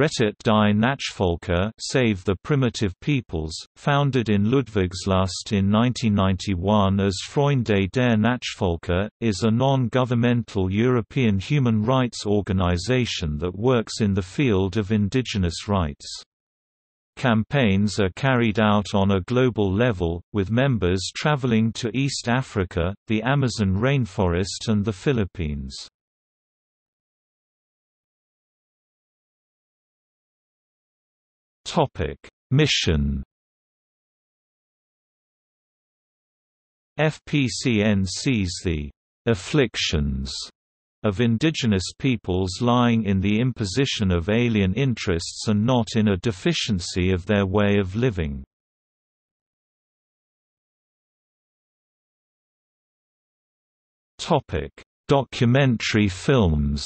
Rettet die Naturvölker, Save the Primitive Peoples, founded in Ludwigslust in 1991 as Freunde der Naturvölker, is a non-governmental European human rights organization that works in the field of indigenous rights. Campaigns are carried out on a global level, with members traveling to East Africa, the Amazon Rainforest and the Philippines. Mission. FPCN sees the afflictions of indigenous peoples lying in the imposition of alien interests and not in a deficiency of their way of living. Documentary films.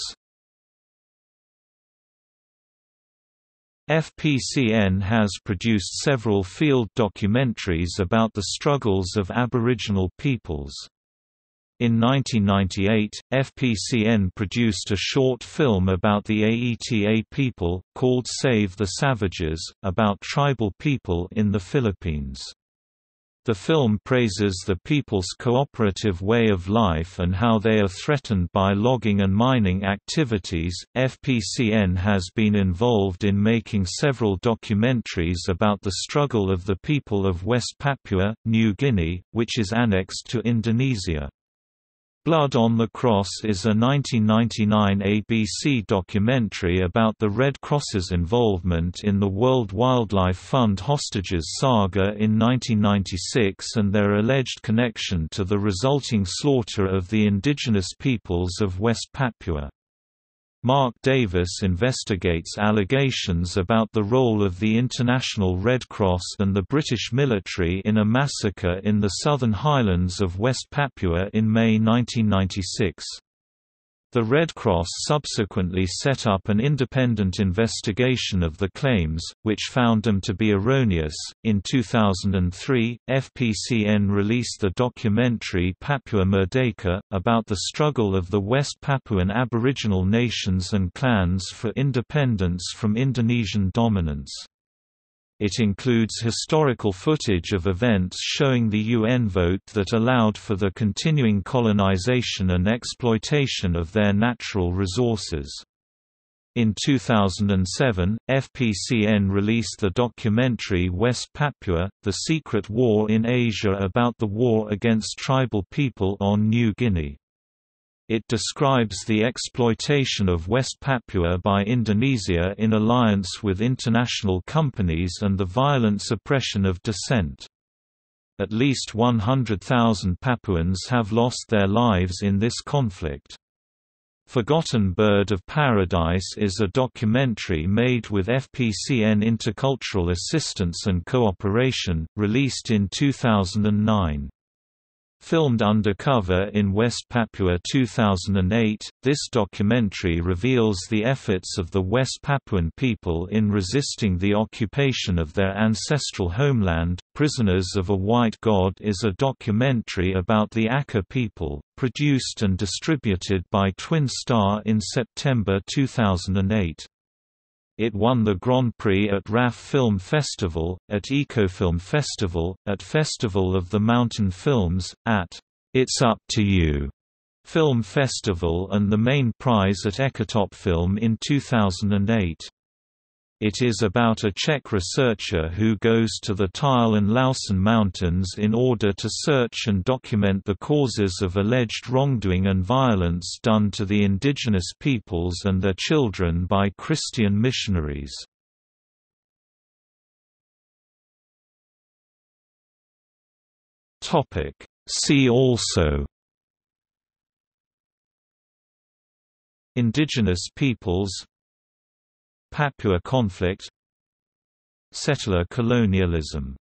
FPCN has produced several field documentaries about the struggles of Aboriginal peoples. In 1998, FPCN produced a short film about the Aeta people, called Save the Savages, about tribal people in the Philippines. The film praises the people's cooperative way of life and how they are threatened by logging and mining activities. FPCN has been involved in making several documentaries about the struggle of the people of West Papua, New Guinea, which is annexed to Indonesia. Blood on the Cross is a 1999 ABC documentary about the Red Cross's involvement in the World Wildlife Fund hostages saga in 1996 and their alleged connection to the resulting slaughter of the indigenous peoples of West Papua. Mark Davis investigates allegations about the role of the International Red Cross and the British military in a massacre in the southern highlands of West Papua in May 1996. The Red Cross subsequently set up an independent investigation of the claims, which found them to be erroneous. In 2003, FPCN released the documentary Papua Merdeka, about the struggle of the West Papuan Aboriginal nations and clans for independence from Indonesian dominance. It includes historical footage of events showing the UN vote that allowed for the continuing colonization and exploitation of their natural resources. In 2007, FPCN released the documentary West Papua: The Secret War in Asia, about the war against tribal people on New Guinea. It describes the exploitation of West Papua by Indonesia in alliance with international companies and the violent suppression of dissent. At least 100,000 Papuans have lost their lives in this conflict. Forgotten Bird of Paradise is a documentary made with FPCN Intercultural Assistance and Cooperation, released in 2009. Filmed undercover in West Papua 2008, this documentary reveals the efforts of the West Papuan people in resisting the occupation of their ancestral homeland. Prisoners of a White God is a documentary about the Aka people, produced and distributed by Twin Star in September 2008. It won the Grand Prix at RAF Film Festival, at Ecofilm Festival, at Festival of the Mountain Films, at It's Up to You Film Festival and the main prize at EcotopFilm in 2008. It is about a Czech researcher who goes to the Tyel and Lousen mountains in order to search and document the causes of alleged wrongdoing and violence done to the indigenous peoples and their children by Christian missionaries. See also: Indigenous peoples, Papua conflict, Settler colonialism.